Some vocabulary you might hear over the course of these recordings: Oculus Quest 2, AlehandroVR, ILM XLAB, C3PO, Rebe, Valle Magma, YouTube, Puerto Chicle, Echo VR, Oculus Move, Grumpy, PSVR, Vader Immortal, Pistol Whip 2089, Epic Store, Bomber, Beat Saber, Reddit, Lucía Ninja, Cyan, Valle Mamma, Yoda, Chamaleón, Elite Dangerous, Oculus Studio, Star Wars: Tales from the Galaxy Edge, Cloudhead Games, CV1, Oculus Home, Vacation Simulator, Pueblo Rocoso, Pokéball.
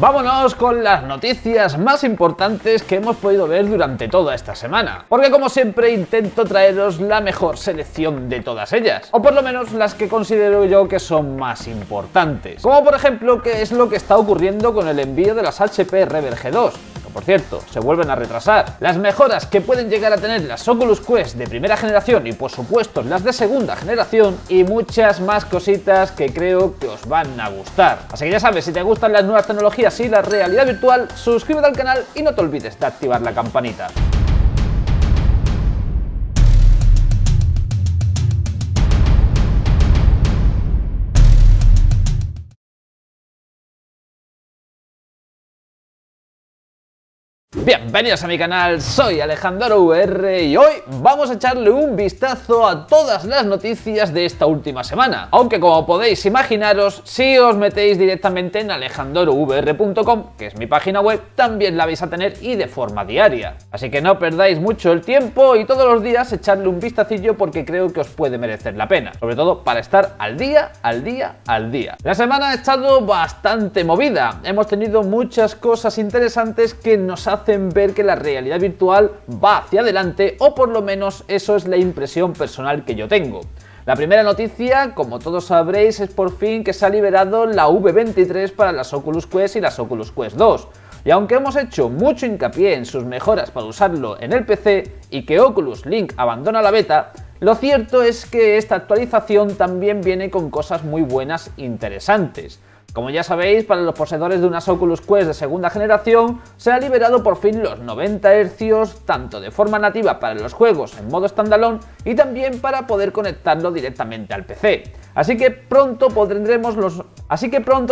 vámonos con las noticias más importantes que hemos podido ver durante toda esta semana, porque como siempre intento traeros la mejor selección de todas ellas, o por lo menos las que considero yo que son más importantes, como por ejemplo qué es lo que está ocurriendo con el envío de las HP Reverb G2, que por cierto se vuelven a retrasar, las mejoras que pueden llegar a tener las Oculus Quest de primera generación y por supuesto las de segunda generación, y muchas más cositas que creo que os van a gustar. Así que ya sabes, si te gustan las nuevas tecnologías y la realidad virtual, suscríbete al canal y no te olvides de activar la campanita. Bienvenidos a mi canal, soy AlehandroVR y hoy vamos a echarle un vistazo a todas las noticias de esta última semana. Aunque como podéis imaginaros, si os metéis directamente en AlehandroVR.com, que es mi página web, también la vais a tener y de forma diaria. Así que no perdáis mucho el tiempo y todos los días echarle un vistacillo porque creo que os puede merecer la pena. Sobre todo para estar al día. La semana ha estado bastante movida, hemos tenido muchas cosas interesantes que nos hacen ver que la realidad virtual va hacia adelante, o por lo menos eso es la impresión personal que yo tengo. La primera noticia, como todos sabréis, es por fin que se ha liberado la V23 para las Oculus Quest y las Oculus Quest 2. Y aunque hemos hecho mucho hincapié en sus mejoras para usarlo en el PC y que Oculus Link abandona la beta, lo cierto es que esta actualización también viene con cosas muy buenas e interesantes. Como ya sabéis, para los poseedores de unas Oculus Quest de segunda generación se ha liberado por fin los 90 Hz, tanto de forma nativa para los juegos en modo standalone y también para poder conectarlo directamente al PC. Así que pronto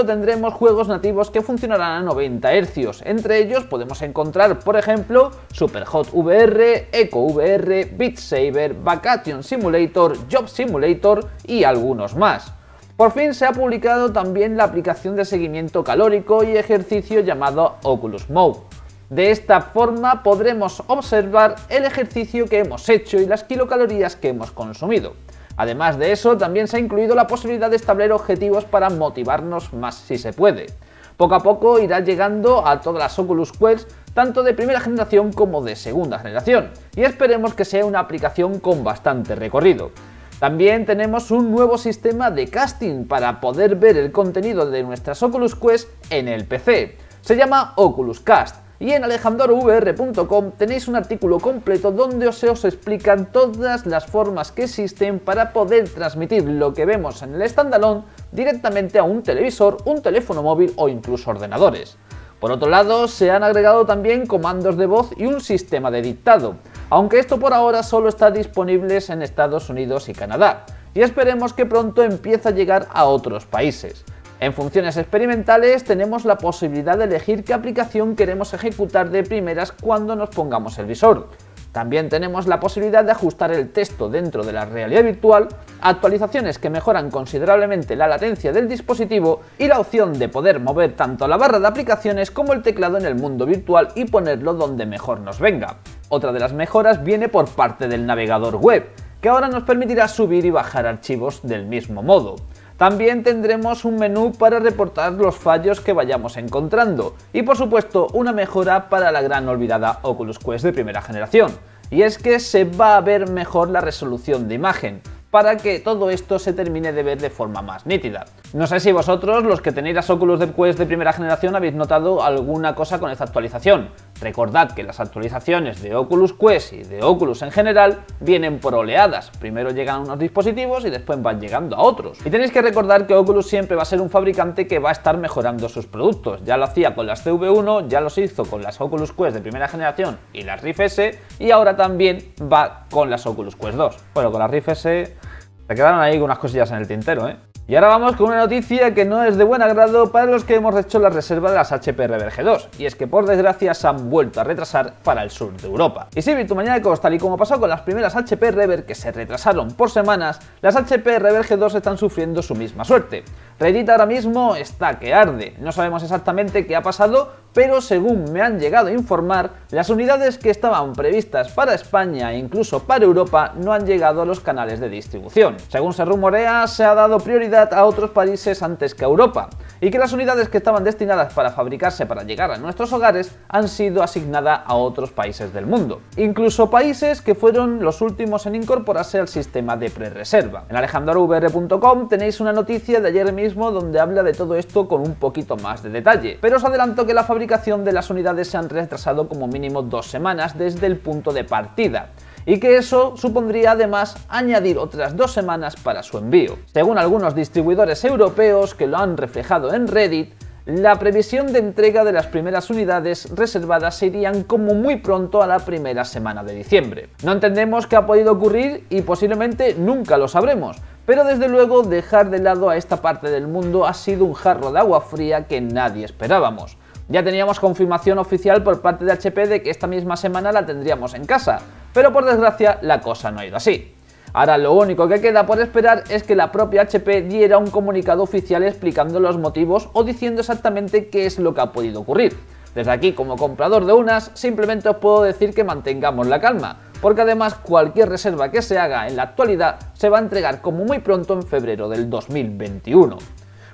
tendremos juegos nativos que funcionarán a 90 Hz. Entre ellos podemos encontrar, por ejemplo, Superhot VR, Echo VR, Beat Saber, Vacation Simulator, Job Simulator y algunos más. Por fin se ha publicado también la aplicación de seguimiento calórico y ejercicio llamado Oculus Move. De esta forma podremos observar el ejercicio que hemos hecho y las kilocalorías que hemos consumido. Además de eso, también se ha incluido la posibilidad de establecer objetivos para motivarnos más si se puede. Poco a poco irá llegando a todas las Oculus Quest, tanto de primera generación como de segunda generación, y esperemos que sea una aplicación con bastante recorrido. También tenemos un nuevo sistema de casting para poder ver el contenido de nuestras Oculus Quest en el PC. Se llama Oculus Cast y en AlehandroVR.com tenéis un artículo completo donde se os explican todas las formas que existen para poder transmitir lo que vemos en el standalone directamente a un televisor, un teléfono móvil o incluso ordenadores. Por otro lado, se han agregado también comandos de voz y un sistema de dictado, aunque esto por ahora solo está disponible en Estados Unidos y Canadá, y esperemos que pronto empiece a llegar a otros países. En funciones experimentales tenemos la posibilidad de elegir qué aplicación queremos ejecutar de primeras cuando nos pongamos el visor. También tenemos la posibilidad de ajustar el texto dentro de la realidad virtual, actualizaciones que mejoran considerablemente la latencia del dispositivo y la opción de poder mover tanto la barra de aplicaciones como el teclado en el mundo virtual y ponerlo donde mejor nos venga. Otra de las mejoras viene por parte del navegador web, que ahora nos permitirá subir y bajar archivos del mismo modo. También tendremos un menú para reportar los fallos que vayamos encontrando y por supuesto una mejora para la gran olvidada Oculus Quest de primera generación, y es que se va a ver mejor la resolución de imagen, para que todo esto se termine de ver de forma más nítida. No sé si vosotros, los que tenéis las Oculus Quest de primera generación, habéis notado alguna cosa con esta actualización. Recordad que las actualizaciones de Oculus Quest y de Oculus en general vienen por oleadas. Primero llegan unos dispositivos y después van llegando a otros. Y tenéis que recordar que Oculus siempre va a ser un fabricante que va a estar mejorando sus productos. Ya lo hacía con las CV1, ya los hizo con las Oculus Quest de primera generación y las Rift S, y ahora también va con las Oculus Quest 2. Bueno, con las Rift S se quedaron ahí unas cosillas en el tintero, ¿eh? Y ahora vamos con una noticia que no es de buen agrado para los que hemos hecho la reserva de las HP Reverb G2, y es que por desgracia se han vuelto a retrasar para el sur de Europa. Y sí, virtumaniacos, tal y como pasó con las primeras HP Reverb que se retrasaron por semanas, las HP Reverb G2 están sufriendo su misma suerte. Reddit ahora mismo está que arde, no sabemos exactamente qué ha pasado, pero según me han llegado a informar, las unidades que estaban previstas para España e incluso para Europa no han llegado a los canales de distribución. Según se rumorea, se ha dado prioridad a otros países antes que a Europa, y que las unidades que estaban destinadas para fabricarse para llegar a nuestros hogares han sido asignadas a otros países del mundo, incluso países que fueron los últimos en incorporarse al sistema de prerreserva. En AlehandroVR.com tenéis una noticia de ayer mismo donde habla de todo esto con un poquito más de detalle, pero os adelanto que la fabricación de las unidades se han retrasado como mínimo 2 semanas desde el punto de partida, y que eso supondría además añadir otras 2 semanas para su envío. Según algunos distribuidores europeos que lo han reflejado en Reddit, la previsión de entrega de las primeras unidades reservadas se irían como muy pronto a la primera semana de diciembre. No entendemos qué ha podido ocurrir y posiblemente nunca lo sabremos, pero desde luego dejar de lado a esta parte del mundo ha sido un jarro de agua fría que nadie esperábamos. Ya teníamos confirmación oficial por parte de HP de que esta misma semana la tendríamos en casa, pero por desgracia la cosa no ha ido así. Ahora lo único que queda por esperar es que la propia HP diera un comunicado oficial explicando los motivos o diciendo exactamente qué es lo que ha podido ocurrir. Desde aquí, como comprador de unas, simplemente os puedo decir que mantengamos la calma, porque además cualquier reserva que se haga en la actualidad se va a entregar como muy pronto en febrero del 2021.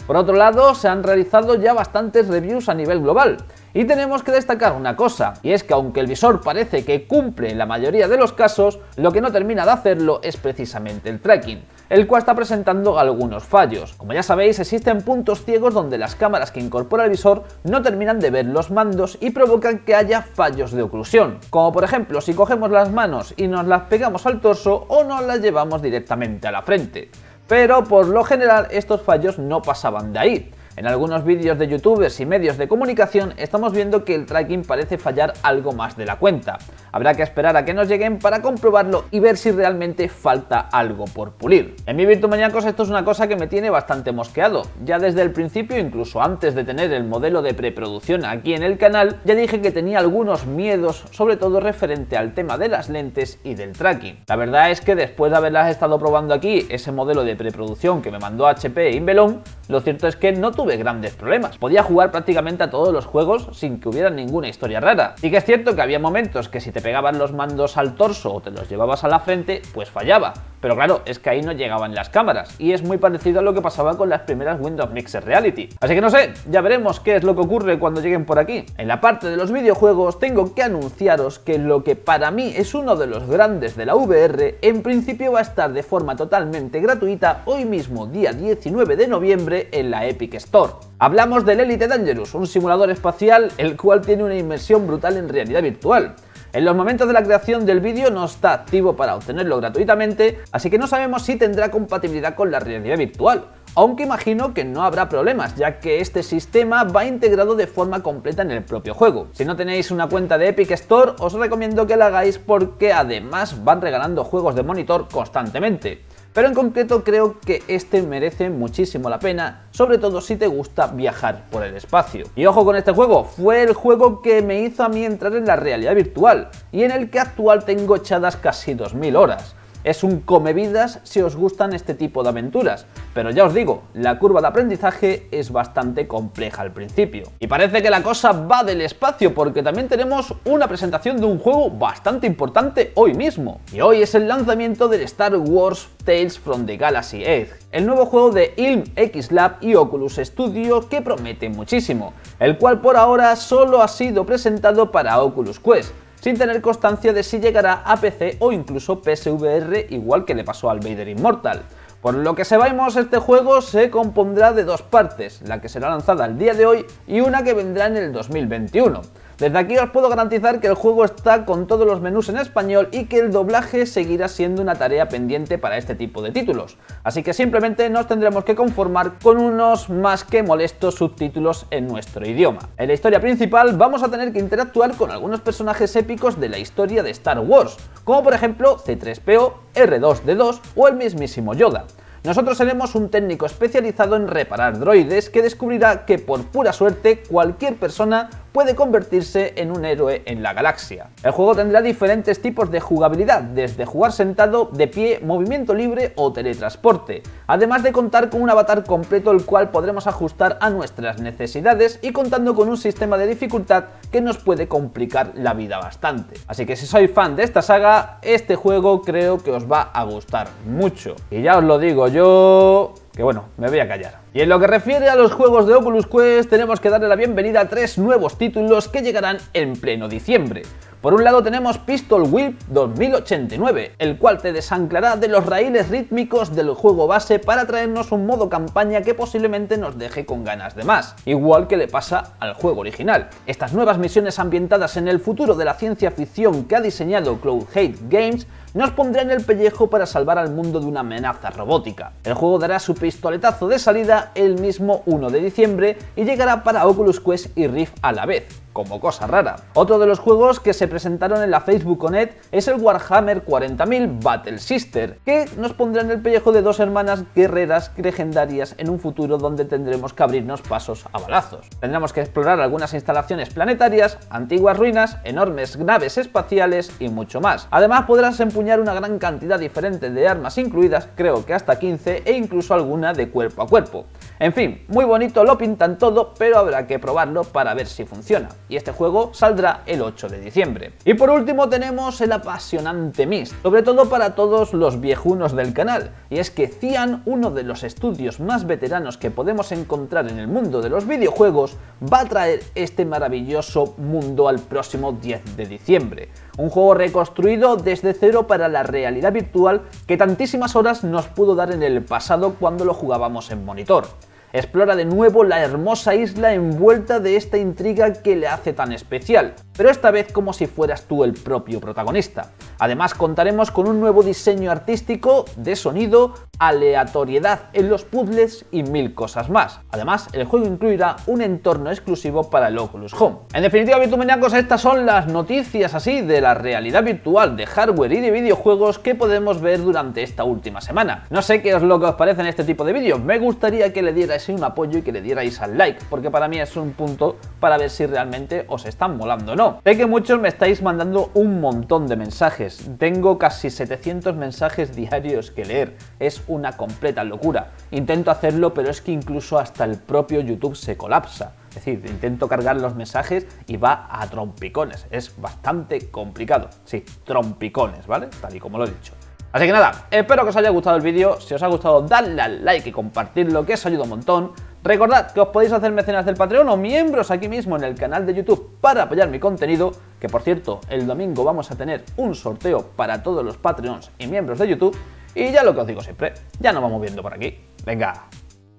Por otro lado, se han realizado ya bastantes reviews a nivel global, y tenemos que destacar una cosa, y es que aunque el visor parece que cumple en la mayoría de los casos, lo que no termina de hacerlo es precisamente el tracking, el cual está presentando algunos fallos. Como ya sabéis, existen puntos ciegos donde las cámaras que incorpora el visor no terminan de ver los mandos y provocan que haya fallos de oclusión, como por ejemplo si cogemos las manos y nos las pegamos al torso o nos las llevamos directamente a la frente. Pero por lo general estos fallos no pasaban de ahí. En algunos vídeos de youtubers y medios de comunicación estamos viendo que el tracking parece fallar algo más de la cuenta. Habrá que esperar a que nos lleguen para comprobarlo y ver si realmente falta algo por pulir. En mi Virtumaniacos esto es una cosa que me tiene bastante mosqueado. Ya desde el principio, incluso antes de tener el modelo de preproducción aquí en el canal, ya dije que tenía algunos miedos, sobre todo referente al tema de las lentes y del tracking. La verdad es que después de haberlas estado probando aquí, ese modelo de preproducción que me mandó HP e Inbelon, lo cierto es que no tuve grandes problemas. Podía jugar prácticamente a todos los juegos sin que hubiera ninguna historia rara. Sí que es cierto que había momentos que si te pegabas los mandos al torso o te los llevabas a la frente, pues fallaba. Pero claro, es que ahí no llegaban las cámaras, y es muy parecido a lo que pasaba con las primeras Windows Mixer Reality. Así que no sé, ya veremos qué es lo que ocurre cuando lleguen por aquí. En la parte de los videojuegos tengo que anunciaros que lo que para mí es uno de los grandes de la VR, en principio va a estar de forma totalmente gratuita hoy mismo, día 19 de noviembre, en la Epic Store. Hablamos del Elite Dangerous, un simulador espacial el cual tiene una inmersión brutal en realidad virtual. En los momentos de la creación del vídeo no está activo para obtenerlo gratuitamente, así que no sabemos si tendrá compatibilidad con la realidad virtual, aunque imagino que no habrá problemas, ya que este sistema va integrado de forma completa en el propio juego. Si no tenéis una cuenta de Epic Store, os recomiendo que la hagáis porque además van regalando juegos de monitor constantemente. Pero en concreto creo que este merece muchísimo la pena, sobre todo si te gusta viajar por el espacio. Y ojo con este juego, fue el juego que me hizo a mí entrar en la realidad virtual, y en el que actual tengo echadas casi 2000 horas. Es un comevidas si os gustan este tipo de aventuras, pero ya os digo, la curva de aprendizaje es bastante compleja al principio. Y parece que la cosa va del espacio, porque también tenemos una presentación de un juego bastante importante hoy mismo. Y hoy es el lanzamiento del Star Wars: Tales from the Galaxy Edge, el nuevo juego de ILM XLAB y Oculus Studio que promete muchísimo, el cual por ahora solo ha sido presentado para Oculus Quest, sin tener constancia de si llegará a PC o incluso PSVR, igual que le pasó al Vader Immortal. Por lo que sabemos, este juego se compondrá de 2 partes, la que será lanzada el día de hoy y una que vendrá en el 2021. Desde aquí os puedo garantizar que el juego está con todos los menús en español y que el doblaje seguirá siendo una tarea pendiente para este tipo de títulos, así que simplemente nos tendremos que conformar con unos más que molestos subtítulos en nuestro idioma. En la historia principal vamos a tener que interactuar con algunos personajes épicos de la historia de Star Wars, como por ejemplo C3PO, R2-D2 o el mismísimo Yoda. Nosotros seremos un técnico especializado en reparar droides que descubrirá que por pura suerte cualquier persona puede convertirse en un héroe en la galaxia. El juego tendrá diferentes tipos de jugabilidad, desde jugar sentado, de pie, movimiento libre o teletransporte, además de contar con un avatar completo el cual podremos ajustar a nuestras necesidades y contando con un sistema de dificultad que nos puede complicar la vida bastante. Así que si sois fan de esta saga, este juego creo que os va a gustar mucho. Y ya os lo digo yo, que bueno, me voy a callar. Y en lo que refiere a los juegos de Oculus Quest, tenemos que darle la bienvenida a 3 nuevos títulos que llegarán en pleno diciembre. Por un lado tenemos Pistol Whip 2089, el cual te desanclará de los raíles rítmicos del juego base para traernos un modo campaña que posiblemente nos deje con ganas de más, igual que le pasa al juego original. Estas nuevas misiones ambientadas en el futuro de la ciencia ficción que ha diseñado Cloudhead Games nos pondrán el pellejo para salvar al mundo de una amenaza robótica. El juego dará su pistoletazo de salida el mismo 1 de diciembre y llegará para Oculus Quest y Rift a la vez, como cosa rara. Otro de los juegos que se presentaron en la Facebook Connect es el Warhammer 40.000 Battle Sister, que nos pondrá en el pellejo de 2 hermanas guerreras legendarias en un futuro donde tendremos que abrirnos pasos a balazos. Tendremos que explorar algunas instalaciones planetarias, antiguas ruinas, enormes naves espaciales y mucho más. Además podrás empuñar una gran cantidad diferente de armas incluidas, creo que hasta 15 e incluso alguna de cuerpo a cuerpo. En fin, muy bonito lo pintan todo, pero habrá que probarlo para ver si funciona. Y este juego saldrá el 8 de diciembre. Y por último tenemos el apasionante Myst, sobre todo para todos los viejunos del canal, y es que Cyan, uno de los estudios más veteranos que podemos encontrar en el mundo de los videojuegos, va a traer este maravilloso mundo al próximo 10 de diciembre. Un juego reconstruido desde cero para la realidad virtual que tantísimas horas nos pudo dar en el pasado cuando lo jugábamos en monitor. Explora de nuevo la hermosa isla envuelta de esta intriga que le hace tan especial, pero esta vez como si fueras tú el propio protagonista. Además contaremos con un nuevo diseño artístico, de sonido, aleatoriedad en los puzzles y 1000 cosas más. Además, el juego incluirá un entorno exclusivo para el Oculus Home. En definitiva, Bitumaniacos, estas son las noticias así de la realidad virtual, de hardware y de videojuegos que podemos ver durante esta última semana. No sé qué es lo que os parece en este tipo de vídeos, me gustaría que le dierais un apoyo y que le dierais al like, porque para mí es un punto para ver si realmente os están molando o no. Sé que muchos me estáis mandando un montón de mensajes, tengo casi 700 mensajes diarios que leer, es una completa locura. Intento hacerlo, pero es que incluso hasta el propio YouTube se colapsa. Es decir, intento cargar los mensajes y va a trompicones, es bastante complicado. Sí, trompicones, ¿vale? Tal y como lo he dicho. Así que nada, espero que os haya gustado el vídeo, si os ha gustado dadle al like y compartidlo, que os ayuda un montón. Recordad que os podéis hacer mecenas del Patreon o miembros aquí mismo en el canal de YouTube para apoyar mi contenido, que por cierto, el domingo vamos a tener un sorteo para todos los Patreons y miembros de YouTube, y ya lo que os digo siempre, ya nos vamos viendo por aquí. Venga,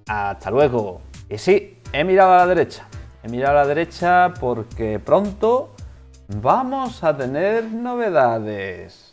hasta luego. Y sí, he mirado a la derecha porque pronto vamos a tener novedades.